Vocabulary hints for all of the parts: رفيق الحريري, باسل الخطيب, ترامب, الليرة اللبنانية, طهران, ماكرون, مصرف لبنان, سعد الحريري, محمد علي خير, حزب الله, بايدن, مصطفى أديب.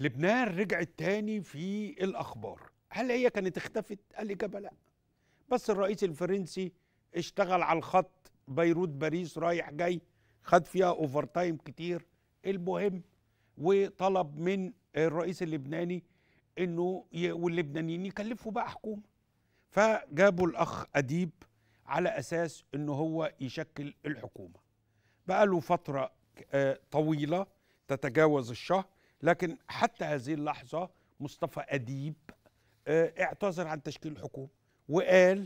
لبنان رجعت تاني في الأخبار. هل هي كانت اختفت؟ الإجابة لا، بس الرئيس الفرنسي اشتغل على الخط بيروت باريس رايح جاي، خد فيها اوفر تايم كتير. المهم، وطلب من الرئيس اللبناني انه واللبنانيين يكلفوا بقى حكومه، فجابوا الاخ اديب على اساس انه هو يشكل الحكومه. بقى له فتره طويله تتجاوز الشهر، لكن حتى هذه اللحظه مصطفى اديب اعتذر عن تشكيل الحكومه وقال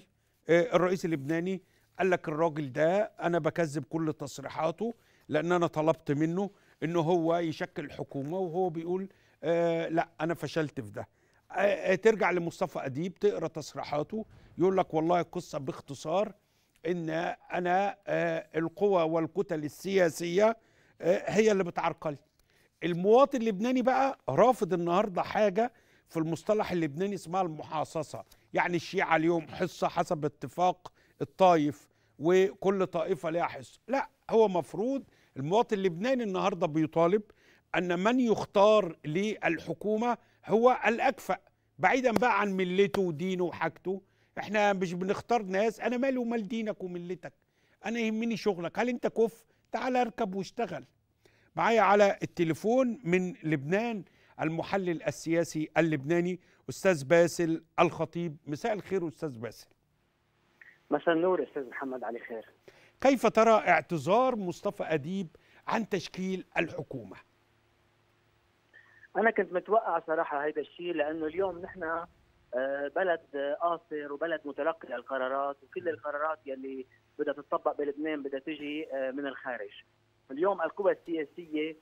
الرئيس اللبناني قال لك الراجل ده انا بكذب كل تصريحاته، لان انا طلبت منه انه هو يشكل حكومه وهو بيقول لا انا فشلت في ده. ترجع لمصطفى اديب تقرا تصريحاته يقول لك والله القصه باختصار ان انا القوى والكتل السياسيه هي اللي بتعرقلني. المواطن اللبناني بقى رافض النهارده حاجه في المصطلح اللبناني اسمها المحاصصه، يعني الشيعه اليوم حصه حسب اتفاق الطائف وكل طائفه لها حصه، لا هو مفروض المواطن اللبناني النهارده بيطالب ان من يختار للحكومه هو الاكفأ، بعيدا بقى عن ملته ودينه وحاجته. احنا مش بنختار ناس، انا مالي ومال دينك وملتك، انا يهمني شغلك، هل انت كفء؟ تعالى اركب واشتغل. معايا على التليفون من لبنان المحلل السياسي اللبناني استاذ باسل الخطيب. مساء الخير استاذ باسل. مساء النور استاذ محمد علي خير. كيف ترى اعتذار مصطفى أديب عن تشكيل الحكومة؟ أنا كنت متوقع صراحة هيدا الشيء، لأنه اليوم نحن بلد قاصر وبلد متلقي للقرارات، وكل القرارات يلي بدها تطبق بلبنان بدها تجي من الخارج. اليوم القوى السياسية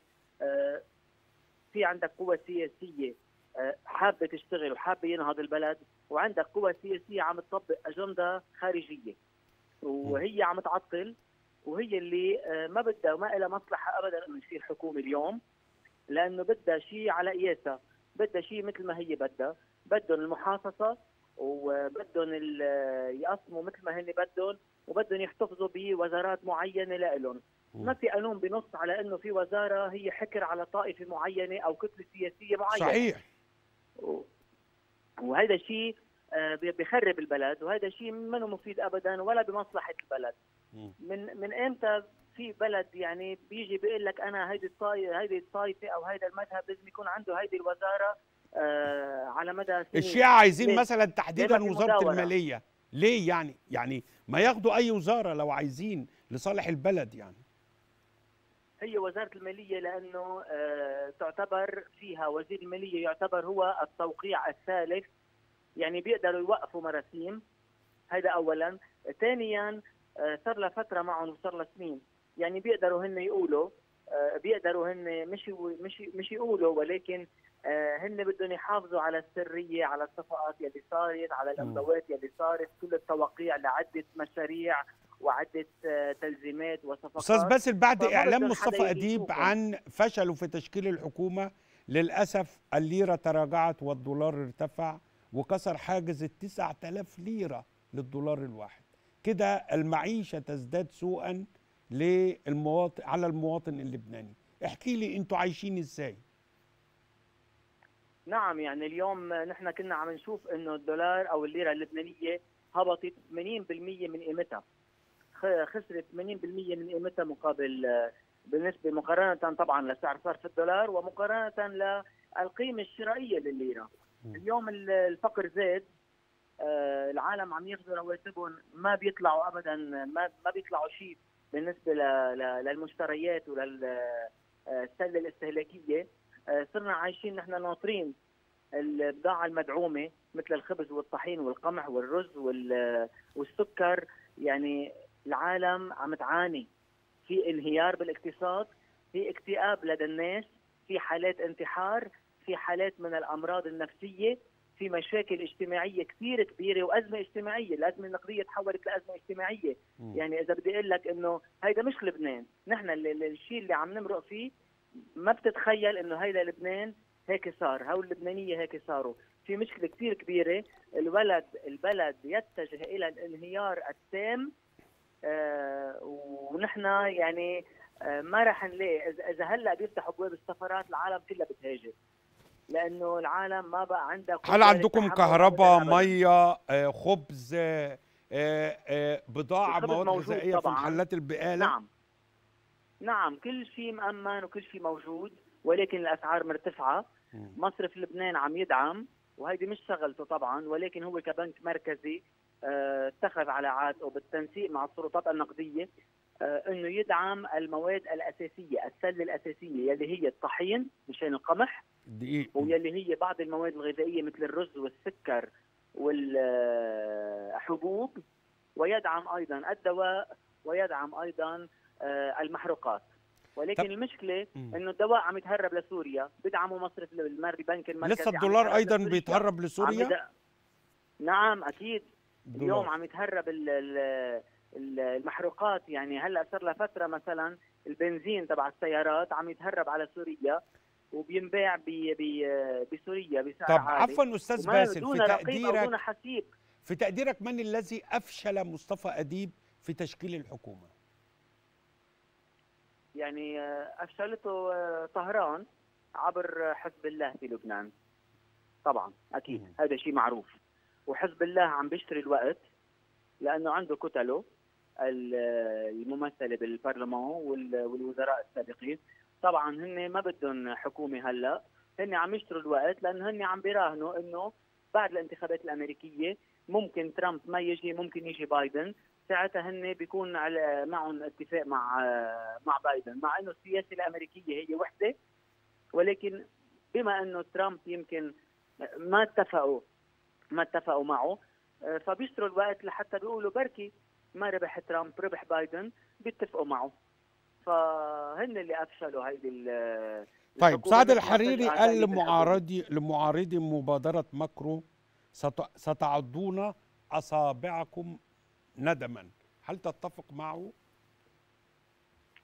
في عندك قوى سياسية حابة تشتغل وحابة ينهض البلد، وعندك قوى سياسية عم تطبق أجندة خارجية وهي عم تعطل، وهي اللي ما بدها وما لها مصلحه ابدا انه يصير حكومه اليوم، لانه بدها شيء على قياسها، بدها شيء مثل ما هي بدها، بدهم المحاصصه وبدهم يقسموا مثل ما هن بدهم، وبدهم يحتفظوا بوزارات معينه لالهم، ما في قانون بنص على انه في وزاره هي حكر على طائفه معينه او كتله سياسيه معينه. صحيح. وهذا شيء بيخرب البلد، وهذا شيء منه مفيد ابدا ولا بمصلحه البلد. من امتى في بلد يعني بيجي بيقول لك انا هيدي الطائفه او هيدا المذهب لازم يكون عنده هيدي الوزاره على مدى سنين؟ الشيعة عايزين مثلا تحديدا وزاره الماليه، ليه يعني ما ياخدوا اي وزاره لو عايزين لصالح البلد؟ يعني هي وزاره الماليه لانه تعتبر فيها وزير الماليه يعتبر هو التوقيع الثالث، يعني بيقدروا يوقفوا مراسيم، هذا اولا. ثانيا صار لها فتره معهم وصار لها سنين، يعني بيقدروا هن يقولوا، بيقدروا هن مش يقولوا، ولكن هن بدهم يحافظوا على السريه، على الصفقات يلي صارت، على الاموات يلي صارت، كل التوقيع لعده مشاريع وعده تلزيمات وصفقات. استاذ باسل، بعد اعلام مصطفى اديب عن فشله في تشكيل الحكومه، للاسف الليره تراجعت والدولار ارتفع وكسر حاجز 9000 ليرة للدولار الواحد. كده المعيشة تزداد سوءا للمواطن، على المواطن اللبناني. احكي لي انتوا عايشين ازاي؟ نعم، يعني اليوم نحن كنا عم نشوف انه الدولار او الليرة اللبنانية هبطت 80% من قيمتها، خسرت 80% من قيمتها مقابل بالنسبة مقارنة طبعا لسعر صرف الدولار ومقارنة للقيمة الشرائية للليرة. اليوم الفقر زاد، العالم عم ياخذوا رواتبهم، ما بيطلعوا ابدا، ما بيطلعوا شيء بالنسبه للمشتريات وللسله الاستهلاكيه. صرنا عايشين نحن ناطرين البضاعه المدعومه مثل الخبز والطحين والقمح والرز والسكر، يعني العالم عم تعاني، في انهيار بالاقتصاد، في اكتئاب لدى الناس، في حالات انتحار، في حالات من الأمراض النفسية، في مشاكل اجتماعية كثير كبيرة وأزمة اجتماعية، الأزمة النقدية تحولت لأزمة اجتماعية. يعني إذا بدي أقول لك إنه هيدا مش لبنان، نحن الشيء اللي عم نمرق فيه ما بتتخيل إنه هيدا لبنان هيك صار، هول اللبنانية هيك صاروا، في مشكلة كثير كبيرة، البلد يتجه إلى الانهيار التام، ونحن يعني ما راح نلاقي إذا هلا بيفتحوا أبواب السفارات العالم كلها بتهاجر. لانه العالم ما بقى عنده. هل عندكم كهرباء، ميه، خبز، بضاعه، مواد غذائيه في محلات البقاله؟ نعم نعم، كل شيء مأمن وكل شيء موجود، ولكن الاسعار مرتفعه. مصرف لبنان عم يدعم، وهيدي مش شغلته طبعا، ولكن هو كبنك مركزي اتخذ على عاتقه بالتنسيق مع السلطات النقديه انه يدعم المواد الاساسيه، السله الاساسيه يلي هي الطحين مشان القمح، ويلي هي بعض المواد الغذائيه مثل الرز والسكر والحبوب، ويدعم ايضا الدواء، ويدعم ايضا المحروقات. ولكن المشكله انه الدواء عم يتهرب لسوريا، بدعمه مصرف البنك المركزي. لسه الدولار ايضا بيتهرب لسوريا؟ نعم اكيد دولار. اليوم عم يتهرب المحروقات، يعني هلا صار لها فتره مثلا البنزين تبع السيارات عم يتهرب على سوريا وبينباع بسوريا بسعر عالي. طب عفوا استاذ باسل، في تقديرك من الذي افشل مصطفى أديب في تشكيل الحكومه؟ يعني افشلته طهران عبر حزب الله في لبنان طبعا اكيد. هذا شيء معروف، وحزب الله عم بيشتري الوقت لانه عنده كتله الممثله بالبرلمان والوزراء السابقين. طبعا هن ما بدهم حكومه هلا، هن عم يشتروا الوقت لانه هن عم بيراهنوا انه بعد الانتخابات الامريكيه ممكن ترامب ما يجي، ممكن يجي بايدن، ساعتها هن بيكون على معهم اتفاق مع بايدن، مع انه السياسه الامريكيه هي وحده، ولكن بما انه ترامب يمكن ما اتفقوا معه فبيشتروا الوقت لحتى بيقولوا بركي ما ربح ترامب، ربح بايدن، بيتفقوا معه. فهن اللي افشلوا هيدي طيب سعد الحريري قال لمعارضي مبادره ماكرون ستعضون اصابعكم ندما، هل تتفق معه؟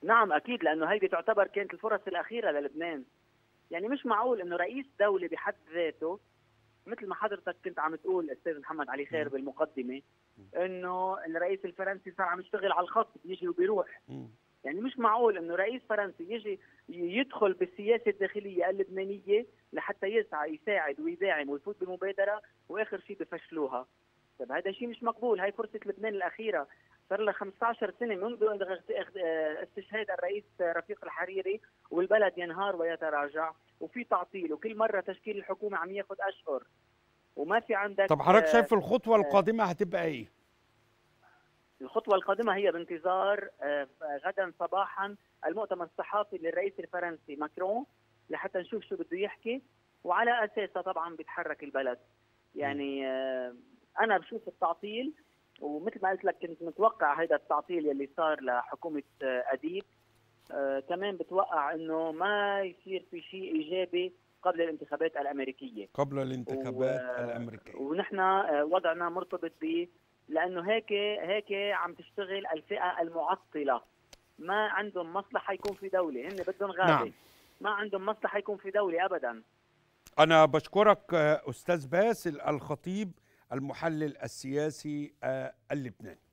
نعم اكيد، لانه هيدي تعتبر كانت الفرص الاخيره للبنان. يعني مش معقول انه رئيس دوله بحد ذاته، مثل ما حضرتك كنت عم تقول استاذ محمد علي خير بالمقدمه، انه الرئيس الفرنسي صار عم يشتغل على الخط، بيجي وبيروح. يعني مش معقول انه رئيس فرنسي يجي يدخل بالسياسه الداخليه اللبنانيه لحتى يسعى يساعد ويداعم ويفوت بالمبادره، واخر شيء بفشلوها. طب هذا شيء مش مقبول، هاي فرصه لبنان الاخيره، صار لها 15 سنه منذ استشهاد الرئيس رفيق الحريري والبلد ينهار ويتراجع، وفي تعطيل، وكل مره تشكيل الحكومه عم ياخذ اشهر وما في عندك. طب حضرتك شايف الخطوه القادمه هتبقى ايه؟ الخطوه القادمه هي بانتظار غدا صباحا المؤتمر الصحفي للرئيس الفرنسي ماكرون لحتى نشوف شو بده يحكي، وعلى اساسها طبعا بيتحرك البلد. يعني انا بشوف التعطيل، ومثل ما قلت لك كنت متوقع هذا التعطيل يلي صار لحكومه أديب، كمان بتوقع انه ما يصير في شيء ايجابي قبل الانتخابات الامريكيه ونحن وضعنا مرتبط ب، لانه هيك عم تشتغل الفئه المعطله، ما عندهم مصلحه يكون في دوله، هن بدهم غابه. نعم. ما عندهم مصلحه يكون في دوله ابدا. انا بشكرك استاذ باسل الخطيب المحلل السياسي اللبناني.